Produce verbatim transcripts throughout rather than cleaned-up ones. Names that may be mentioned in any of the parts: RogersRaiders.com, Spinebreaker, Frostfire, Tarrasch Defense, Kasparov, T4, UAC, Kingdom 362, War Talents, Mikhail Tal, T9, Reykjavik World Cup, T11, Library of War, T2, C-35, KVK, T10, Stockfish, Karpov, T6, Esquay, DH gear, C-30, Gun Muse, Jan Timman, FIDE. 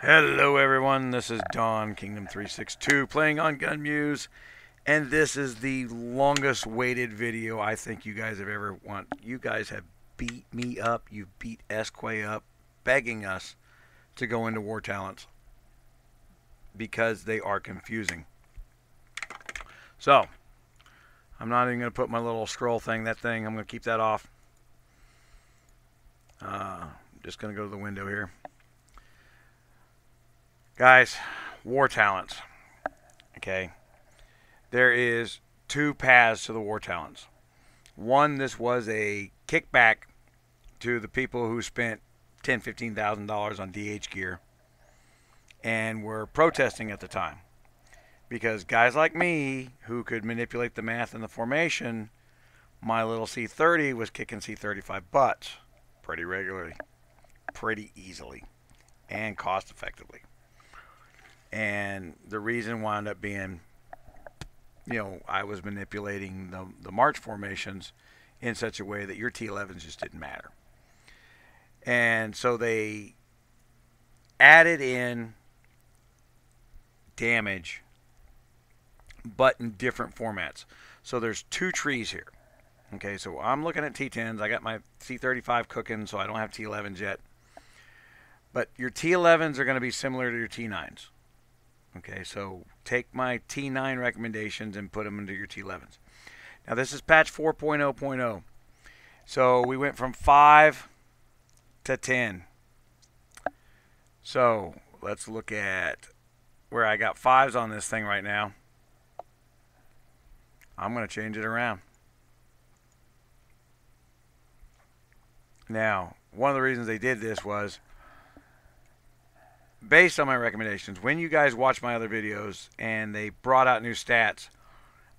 Hello everyone, this is Don, Kingdom three sixty-two, playing on Gun Muse, and this is the longest waited video I think you guys have ever want. You guys have beat me up, you've beat Esquay up, begging us to go into War Talents, because they are confusing. So, I'm not even going to put my little scroll thing, that thing, I'm going to keep that off. Uh, just going to go to the window here. Guys, War Talents, okay? There is two paths to the War Talents. One, this was a kickback to the people who spent ten thousand dollars, fifteen thousand dollars on D H gear and were protesting at the time. Because guys like me, who could manipulate the math and the formation, my little C thirty was kicking C thirty-five butts pretty regularly, pretty easily, and cost effectively. And the reason wound up being, you know, I was manipulating the, the March formations in such a way that your T elevens just didn't matter. And so they added in damage, but in different formats. So there's two trees here. Okay, so I'm looking at T tens. I got my C thirty-five cooking, so I don't have T elevens yet. But your T elevens are going to be similar to your T nines. Okay, so take my T nine recommendations and put them into your T elevens. Now, this is patch four point oh point oh. So we went from five to ten. So let's look at where I got fives on this thing right now. I'm going to change it around. Now, one of the reasons they did this was, based on my recommendations, when you guys watch my other videos and they brought out new stats,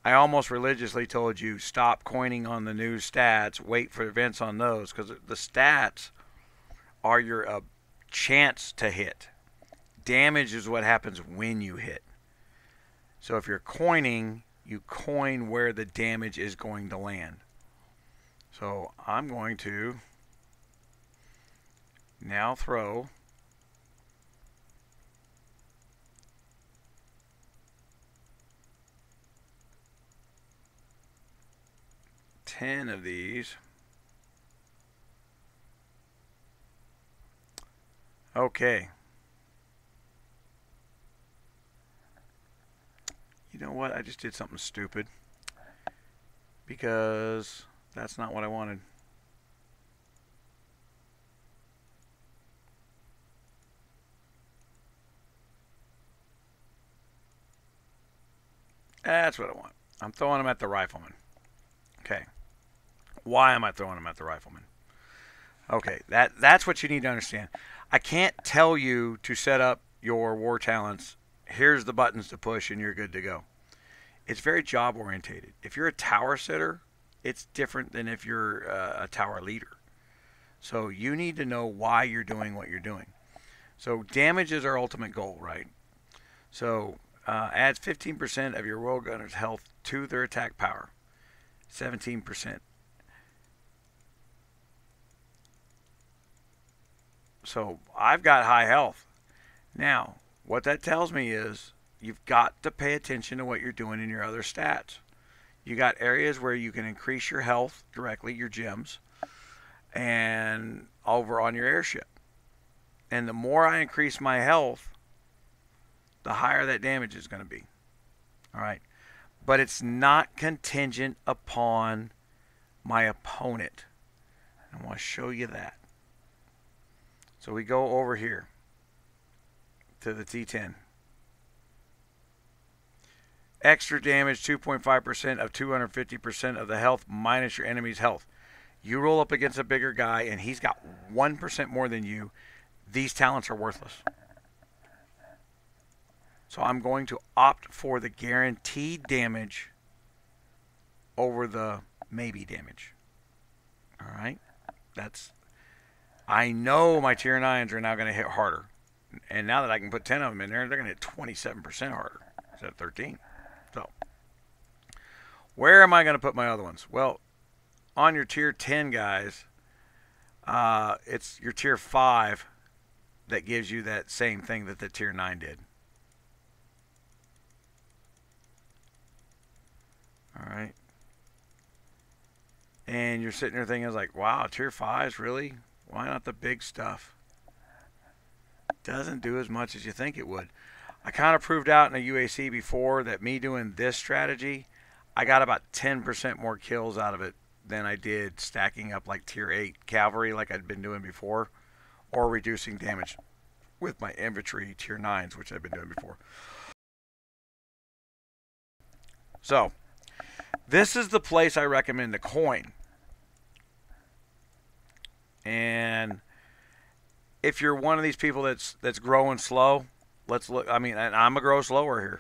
I almost religiously told you stop coining on the new stats, wait for events on those, because the stats are your uh, chance to hit. Damage is what happens when you hit. So if you're coining, you coin where the damage is going to land. So I'm going to now throw ten of these. Okay. You know what? I just did something stupid, because that's not what I wanted. That's what I want. I'm throwing them at the rifleman. Okay. Why am I throwing them at the rifleman? Okay, that that's what you need to understand. I can't tell you to set up your War Talents. Here's the buttons to push and you're good to go. It's very job orientated. If you're a tower sitter, it's different than if you're uh, a tower leader. So you need to know why you're doing what you're doing. So damage is our ultimate goal, right? So uh, adds fifteen percent of your Royal Gunner's health to their attack power. seventeen percent. So I've got high health. Now, what that tells me is you've got to pay attention to what you're doing in your other stats. You got areas where you can increase your health directly, your gems, and over on your airship. And the more I increase my health, the higher that damage is going to be. All right. But it's not contingent upon my opponent. I want to show you that. So we go over here to the T ten. Extra damage, two point five percent of two hundred fifty percent of the health minus your enemy's health. You roll up against a bigger guy and he's got one percent more than you. These talents are worthless. So I'm going to opt for the guaranteed damage over the maybe damage. All right? That's... I know my tier nines are now going to hit harder. And now that I can put ten of them in there, they're going to hit twenty-seven percent harder instead of thirteen. So, where am I going to put my other ones? Well, on your tier ten guys, uh, it's your tier five that gives you that same thing that the tier nine did. All right. And you're sitting there thinking, like, wow, tier fives, really? Why not the big stuff? Doesn't do as much as you think it would. I kind of proved out in a U A C before that me doing this strategy, I got about ten percent more kills out of it than I did stacking up like tier eight cavalry like I'd been doing before, or reducing damage with my infantry tier nines, which I've been doing before. So, this is the place I recommend to coin. And if you're one of these people that's that's growing slow, let's look. I mean, and I'm a grow slower here.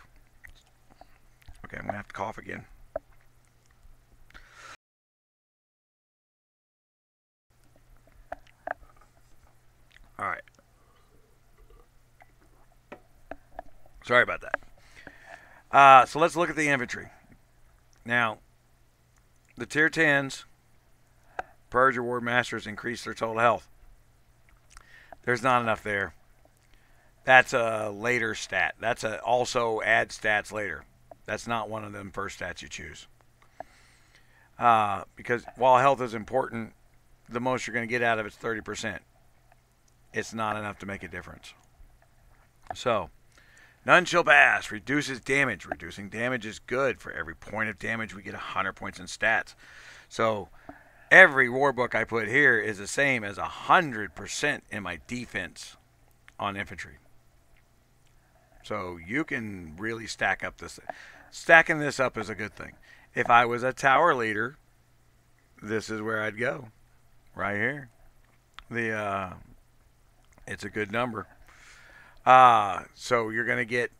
Okay, I'm gonna have to cough again. All right. Sorry about that. Uh, so let's look at the infantry. Now, the tier tens, purge your war masters, increase their total health. There's not enough there. That's a later stat. That's a also add stats later. That's not one of them first stats you choose. Uh, because while health is important, the most you're going to get out of it's thirty percent. It's not enough to make a difference. So, none shall pass. Reduces damage. Reducing damage is good. For every point of damage, we get one hundred points in stats. So, every war book I put here is the same as one hundred percent in my defense on infantry. So, you can really stack up this. Stacking this up is a good thing. If I was a tower leader, this is where I'd go. Right here. The, uh... It's a good number. Uh, so you're going to get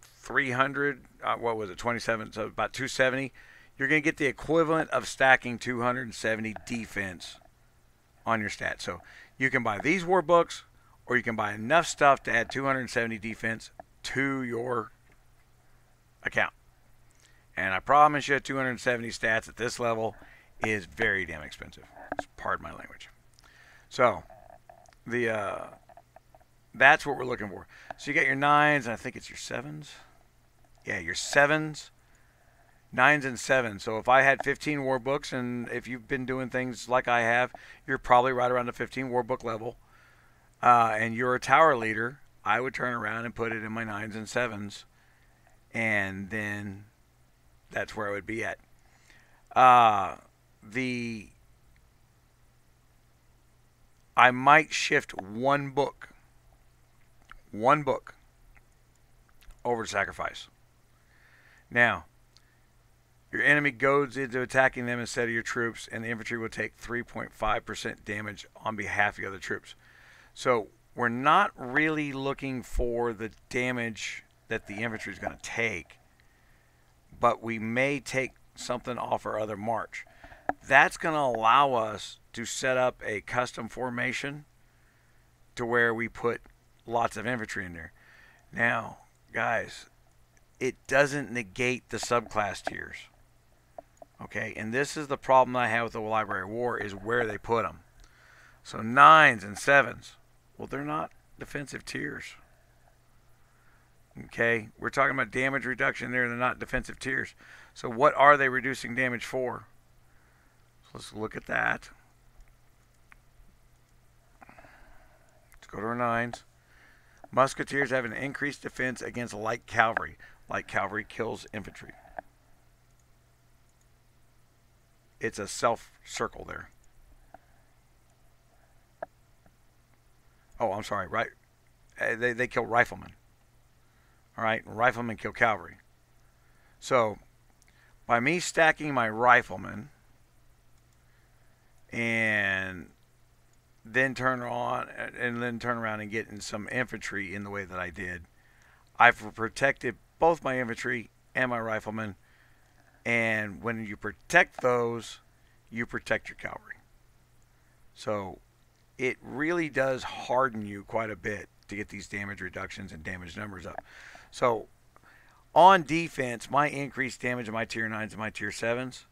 three hundred, uh, what was it, twenty-seven, so about two seventy. You're going to get the equivalent of stacking two hundred seventy defense on your stat. So you can buy these war books, or you can buy enough stuff to add two hundred seventy defense to your account. And I promise you, two hundred seventy stats at this level is very damn expensive. Pardon my language. So... The uh, that's what we're looking for. So you got your nines, and I think it's your sevens. Yeah, your sevens, nines and sevens. So if I had fifteen war books, and if you've been doing things like I have, you're probably right around the fifteen war book level. Uh, and you're a tower leader. I would turn around and put it in my nines and sevens, and then that's where I would be at. Uh, the I might shift one book, one book, over to sacrifice. Now, your enemy goes into attacking them instead of your troops, and the infantry will take three point five percent damage on behalf of the other troops. So, we're not really looking for the damage that the infantry is going to take, but we may take something off our other march. That's going to allow us to set up a custom formation to where we put lots of infantry in there. Now, guys, it doesn't negate the subclass tiers. Okay, and this is the problem I have with the Library of War, is where they put them. So nines and sevens, well, they're not defensive tiers. Okay, we're talking about damage reduction there, they're not defensive tiers. So what are they reducing damage for? So let's look at that. Go to our nines. Musketeers have an increased defense against light cavalry. Light cavalry kills infantry. It's a self circle there. Oh, I'm sorry. Right, they they kill riflemen. All right, riflemen kill cavalry. So, by me stacking my riflemen and then turn on and then turn around and get in some infantry in the way that I did, I've protected both my infantry and my riflemen. And when you protect those, you protect your cavalry. So it really does harden you quite a bit to get these damage reductions and damage numbers up. So on defense, my increased damage in my tier nines and my tier sevens,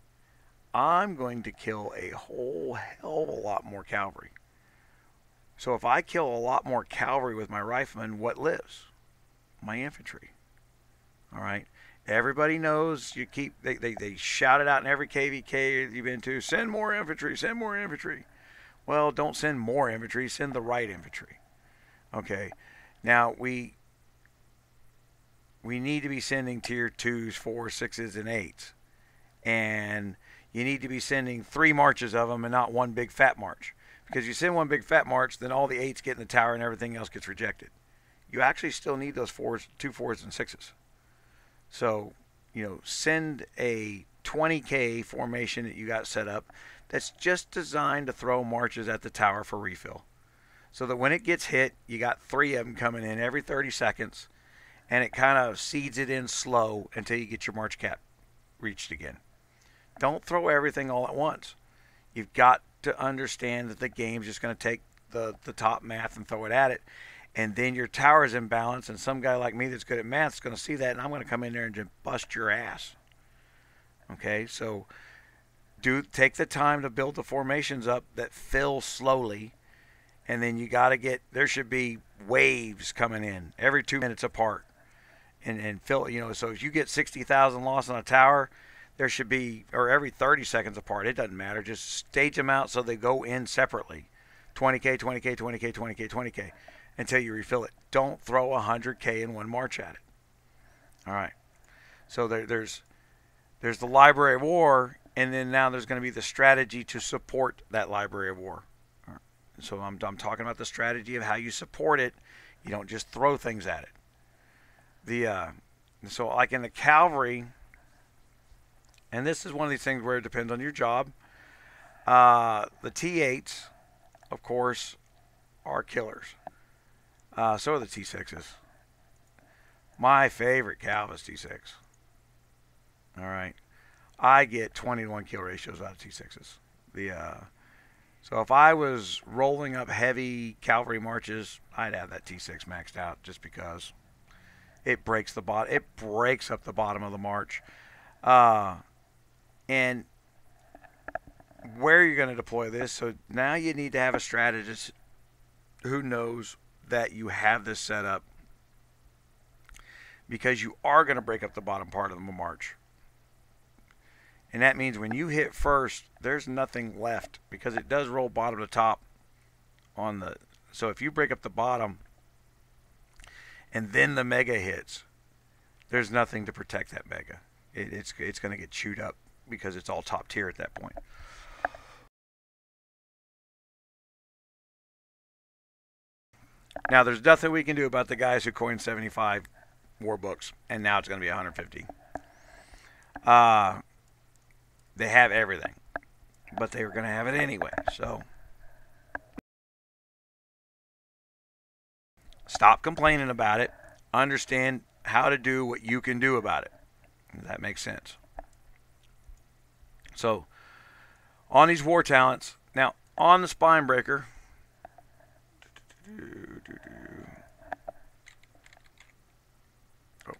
I'm going to kill a whole hell of a lot more cavalry. So if I kill a lot more cavalry with my riflemen, what lives? My infantry. All right. Everybody knows you keep, they, they, they shout it out in every K V K you've been to, send more infantry, send more infantry. Well, don't send more infantry, send the right infantry. Okay. Now, we we need to be sending tier twos, fours, sixes, and eights. And you need to be sending three marches of them and not one big fat march. Because you send one big fat march, then all the eights get in the tower and everything else gets rejected. You actually still need those fours, two fours, and sixes. So, you know, send a twenty K formation that you got set up that's just designed to throw marches at the tower for refill. So that when it gets hit, you got three of them coming in every thirty seconds, and it kind of seeds it in slow until you get your march cap reached again. Don't throw everything all at once. You've got to understand that the game's just going to take the, the top math and throw it at it. And then your tower's in balance, and some guy like me that's good at math is going to see that, and I'm going to come in there and just bust your ass. Okay, so do take the time to build the formations up that fill slowly, and then you got to get, there should be waves coming in every two minutes apart. And, and fill, you know, so if you get sixty thousand loss on a tower, there should be, or every thirty seconds apart, it doesn't matter. Just stage them out so they go in separately. twenty K, twenty K, twenty K, twenty K, twenty K. Until you refill it. Don't throw one hundred K in one march at it. All right. So there, there's there's the Library of War, and then now there's going to be the strategy to support that Library of War. All right. So I'm, I'm talking about the strategy of how you support it. You don't just throw things at it. The uh, so like in the cavalry, and this is one of these things where it depends on your job. Uh, the T eights, of course, are killers. Uh, so are the T sixes. My favorite cav is T six. All right. I get twenty to one kill ratios out of T sixes. The, uh, so if I was rolling up heavy cavalry marches, I'd have that T six maxed out just because it breaks the bot. It breaks up the bottom of the march. Uh, and where you're going to deploy this. So now you need to have a strategist who knows that you have this set up, because you are going to break up the bottom part of the march, and that means when you hit first, there's nothing left, because it does roll bottom to top on the, so if you break up the bottom and then the mega hits, there's nothing to protect that mega. It, it's it's going to get chewed up because it's all top tier at that point. Now, there's nothing we can do about the guys who coined seventy-five war books, and now it's going to be one hundred fifty. Uh, they have everything, but they were going to have it anyway, so stop complaining about it. Understand how to do what you can do about it. If that makes sense. So, on these war talents, now, on the Spinebreaker, oh.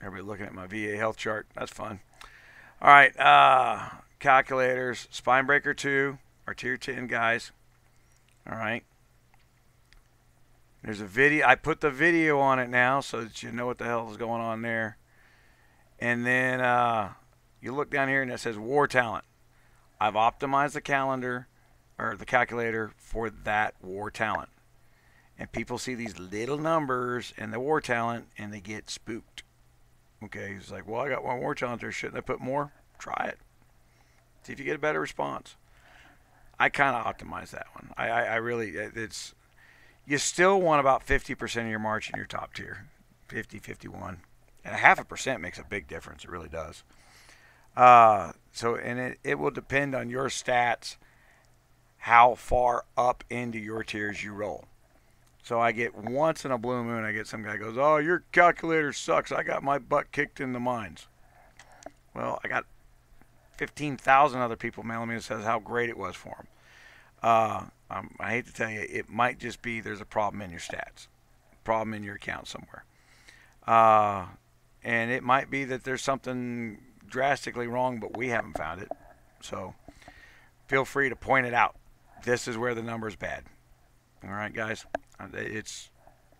Everybody looking at my V A health chart. That's fun. All right. Uh, calculators. Spinebreaker two. Our tier ten guys. All right. There's a video. I put the video on it now so that you know what the hell is going on there. And then uh, you look down here and it says War Talent. I've optimized the calendar or the calculator for that war talent. And people see these little numbers in the war talent and they get spooked. Okay, it's like, well, I got one war talent there. Shouldn't I put more? Try it. See if you get a better response. I kind of optimized that one. I, I, I really, it's, you still want about fifty percent of your march in your top tier. fifty, fifty-one. And a half a percent makes a big difference. It really does. Uh, so, and it, it will depend on your stats, how far up into your tiers you roll. So I get once in a blue moon, I get some guy goes, oh, your calculator sucks. I got my butt kicked in the mines. Well, I got fifteen thousand other people mailing me and says how great it was for them. Uh, I'm, I hate to tell you, it might just be there's a problem in your stats, problem in your account somewhere. Uh, and it might be that there's something drastically wrong, but we haven't found it. So feel free to point it out. This is where the number's bad. All right, guys, it's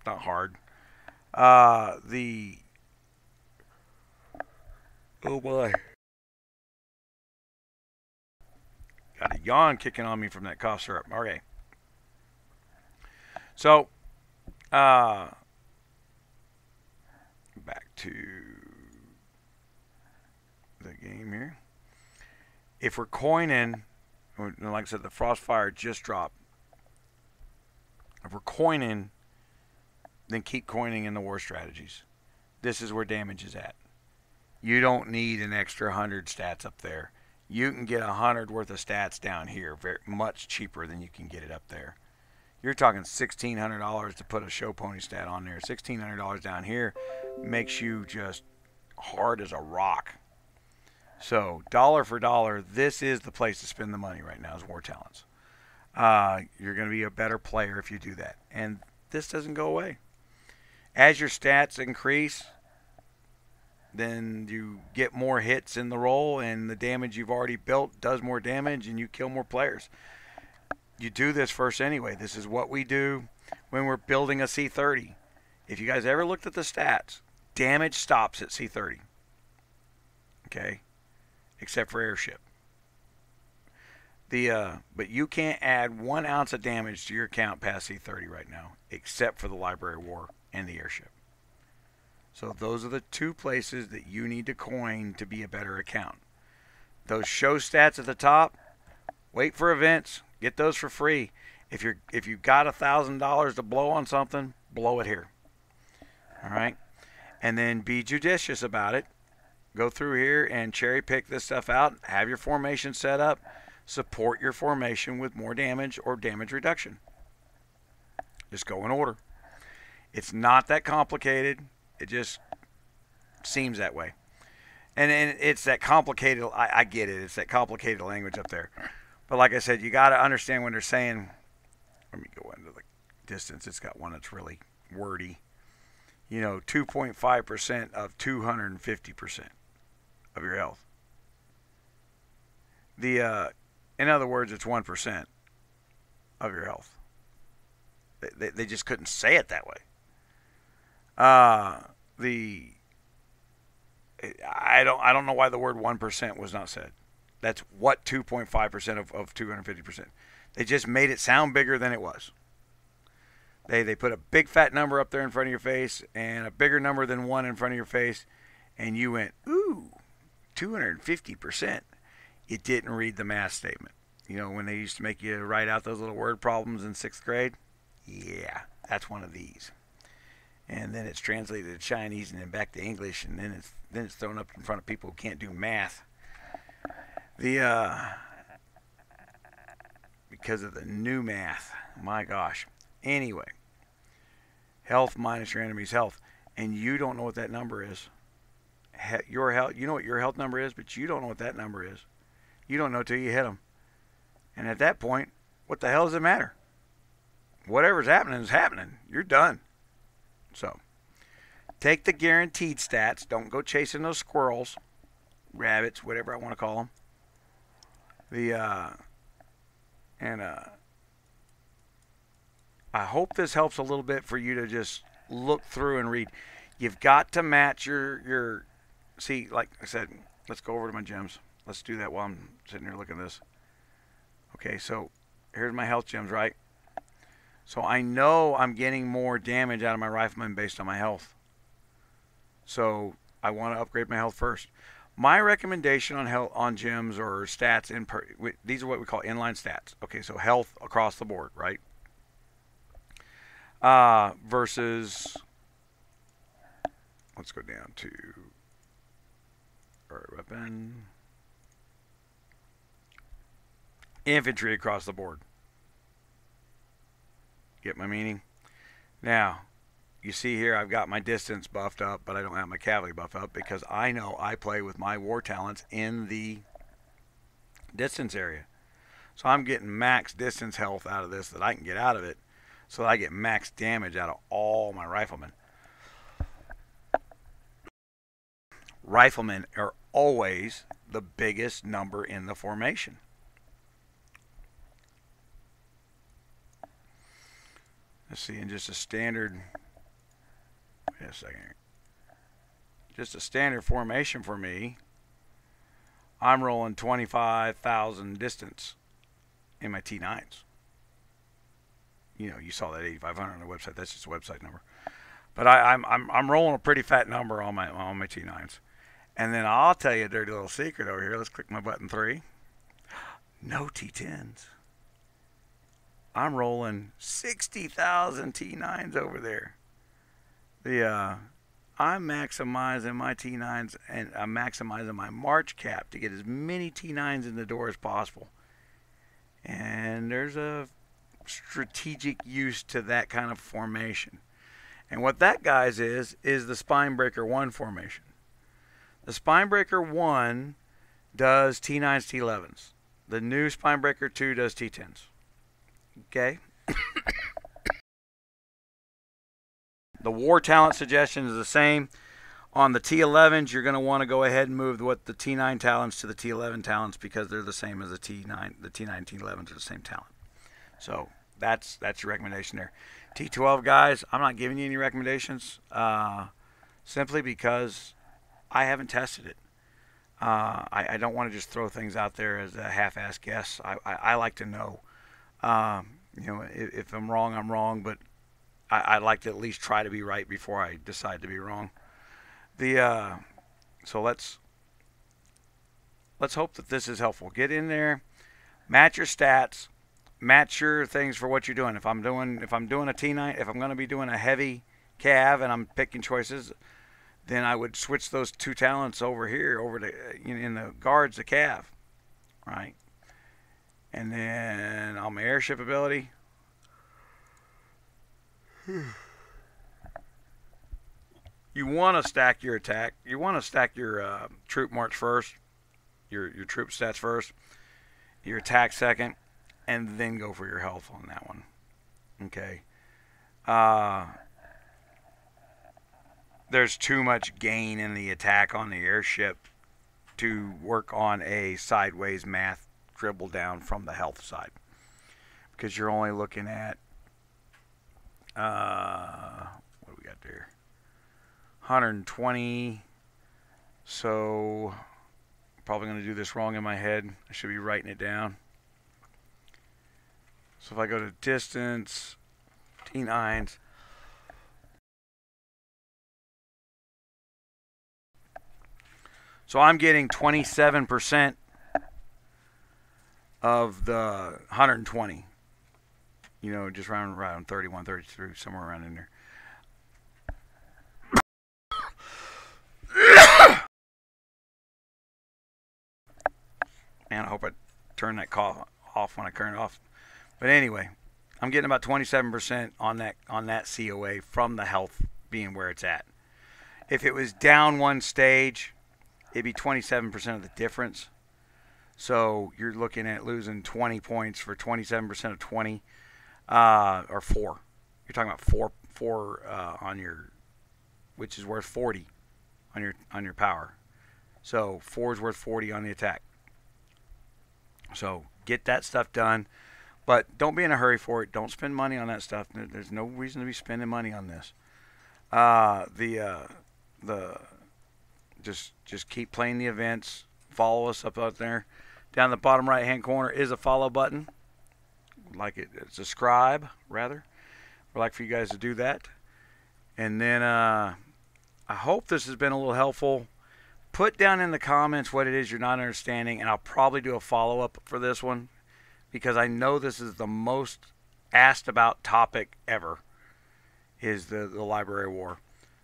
not hard. Uh, the oh boy, got a yawn kicking on me from that cough syrup. Okay, so uh, back to the game here. If we're coining, like I said, the Frostfire just dropped. If we're coining, then keep coining in the war strategies. This is where damage is at. You don't need an extra one hundred stats up there. You can get one hundred worth of stats down here very much cheaper than you can get it up there. You're talking sixteen hundred dollars to put a show pony stat on there. sixteen hundred dollars down here makes you just hard as a rock. So dollar for dollar, this is the place to spend the money right now is War Talents. Uh, you're going to be a better player if you do that. And this doesn't go away. As your stats increase, then you get more hits in the roll, and the damage you've already built does more damage, and you kill more players. You do this first anyway. This is what we do when we're building a C thirty. If you guys ever looked at the stats, damage stops at C thirty. Okay? Except for airship. The uh, but you can't add one ounce of damage to your account past C thirty right now, except for the Library of War and the airship. So those are the two places that you need to coin to be a better account. Those show stats at the top, wait for events, get those for free. If you're if you've got a thousand dollars to blow on something, blow it here. All right, and then be judicious about it. Go through here and cherry pick this stuff out. Have your formation set up. Support your formation with more damage or damage reduction. Just go in order. It's not that complicated. It just seems that way. And, and it's that complicated. I, I get it. It's that complicated language up there. But like I said, you got to understand when they're saying. Let me go into the distance. It's got one that's really wordy. You know, two point five percent of two hundred fifty percent of your health. The uh, in other words, it's one percent of your health. They, they, they just couldn't say it that way. Uh, the I don't I don't know why the word one percent was not said. That's what two point five percent of, of two hundred fifty percent. They just made it sound bigger than it was. They, they put a big fat number up there in front of your face and a bigger number than one in front of your face. And you went, ooh, two hundred fifty percent. It didn't read the math statement. You know, when they used to make you write out those little word problems in sixth grade? Yeah, that's one of these. And then it's translated to Chinese and then back to English, and then it's then it's thrown up in front of people who can't do math. The uh, because of the new math, my gosh. Anyway, health minus your enemy's health, and you don't know what that number is. Your health, you know what your health number is, but you don't know what that number is. You don't know till you hit them. And at that point, what the hell does it matter? Whatever's happening is happening. You're done. So, take the guaranteed stats. Don't go chasing those squirrels, rabbits, whatever I want to call them. The, uh, and, uh, I hope this helps a little bit for you to just look through and read. You've got to match your, your, see, like I said, let's go over to my gems. Let's do that while I'm sitting here looking at this. Okay, so here's my health gems, right? So I know I'm getting more damage out of my rifleman based on my health. So I want to upgrade my health first. My recommendation on health, on gems or stats, in per, these are what we call inline stats. Okay, so health across the board, right? Uh, versus, let's go down to, all right, weapon. Infantry across the board. Get my meaning? Now, you see here I've got my distance buffed up, but I don't have my cavalry buff up because I know I play with my war talents in the distance area. So I'm getting max distance health out of this that I can get out of it so that I get max damage out of all my riflemen. Riflemen are always the biggest number in the formation. Let's see, in just a standard, wait a second here. Just a standard formation for me, I'm rolling twenty-five thousand distance in my T nines. You know, you saw that eighty-five hundred on the website. That's just a website number. But I, I'm, I'm, I'm rolling a pretty fat number on my, on my T nines. And then I'll tell you a dirty little secret over here. Let's click my button three. No T tens. I'm rolling sixty thousand T nines over there. The uh, I'm maximizing my T nines, and I'm maximizing my March cap to get as many T nines in the door as possible. And there's a strategic use to that kind of formation. And what that, guys, is, is the Spinebreaker one formation. The Spinebreaker one does T nines, T elevens. The new Spinebreaker two does T tens. Okay? The War Talent suggestion is the same. On the T elevens, you're going to want to go ahead and move what the T nine Talents to the T eleven Talents, because they're the same as the T nine. The T nine, T elevens are the same talent. So that's that's your recommendation there. T twelve, guys, I'm not giving you any recommendations uh, simply because I haven't tested it. Uh, I, I don't want to just throw things out there as a half-ass guess. I, I, I like to know. Um, you know, if, if I'm wrong, I'm wrong, but I, I'd like to at least try to be right before I decide to be wrong. The uh, so let's let's hope that this is helpful. Get in there, match your stats, match your things for what you're doing. If I'm doing if I'm doing a T nine, if I'm going to be doing a heavy cav and I'm picking choices, then I would switch those two talents over here, over to in the guards, the cav, right? And then on my airship ability, you want to stack your attack. You want to stack your uh, troop march first, your your troop stats first, your attack second, and then go for your health on that one. Okay. Uh, there's too much gain in the attack on the airship to work on a sideways math dribble down from the health side, because you're only looking at uh, what do we got there, one hundred twenty. So I'm probably going to do this wrong in my head. I should be writing it down. So if I go to distance, T nines, so I'm getting twenty-seven percent of the one hundred twenty. You know, just around, around thirty-one, thirty-two, somewhere around in there. Man, I hope I turn that call off when I turn it off. But anyway, I'm getting about twenty-seven percent on that on that C O A from the health being where it's at. If it was down one stage, it'd be twenty-seven percent of the difference. So you're looking at losing twenty points for twenty-seven percent of twenty, uh, or four. You're talking about four, four uh, on your, which is worth forty on your on your power. So four is worth forty on the attack. So get that stuff done, but don't be in a hurry for it. Don't spend money on that stuff. There's no reason to be spending money on this. Uh, the uh, the Just just keep playing the events. Follow us up out there. Down the bottom right hand corner is a follow button. Like it, subscribe rather. We'd like for you guys to do that. And then uh, I hope this has been a little helpful. Put down in the comments what it is you're not understanding, and I'll probably do a follow up for this one, because I know this is the most asked about topic ever, is the, the Library of War.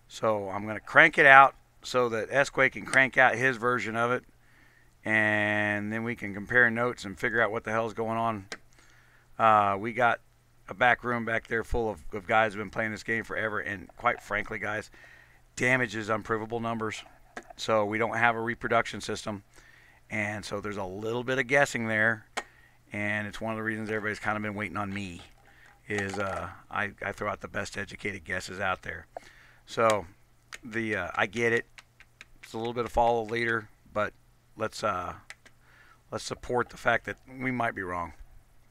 So I'm going to crank it out, so that Esquay can crank out his version of it, and then we can compare notes and figure out what the hell's going on. Uh, we got a back room back there full of, of guys who've been playing this game forever, and quite frankly, guys, damage is unprovable numbers, so we don't have a reproduction system, and so there's a little bit of guessing there, and it's one of the reasons everybody's kind of been waiting on me, is uh, I, I throw out the best educated guesses out there. So the uh, I get it. It's a little bit of follow the leader, but let's uh, let's support the fact that we might be wrong.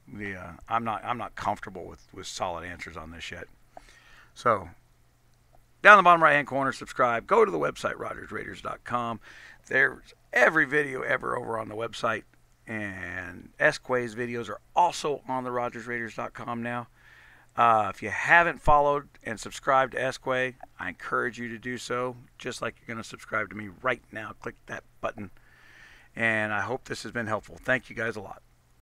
the uh, I'm not I'm not comfortable with with solid answers on this yet. So down the bottom right hand corner, subscribe. Go to the website, Rogers Raiders dot com. There's every video ever over on the website, and Esquay's videos are also on the Rogers Raiders dot com now. Uh, if you haven't followed and subscribed to Esquay, I encourage you to do so, just like you're going to subscribe to me right now. Click that button, and I hope this has been helpful. Thank you guys a lot.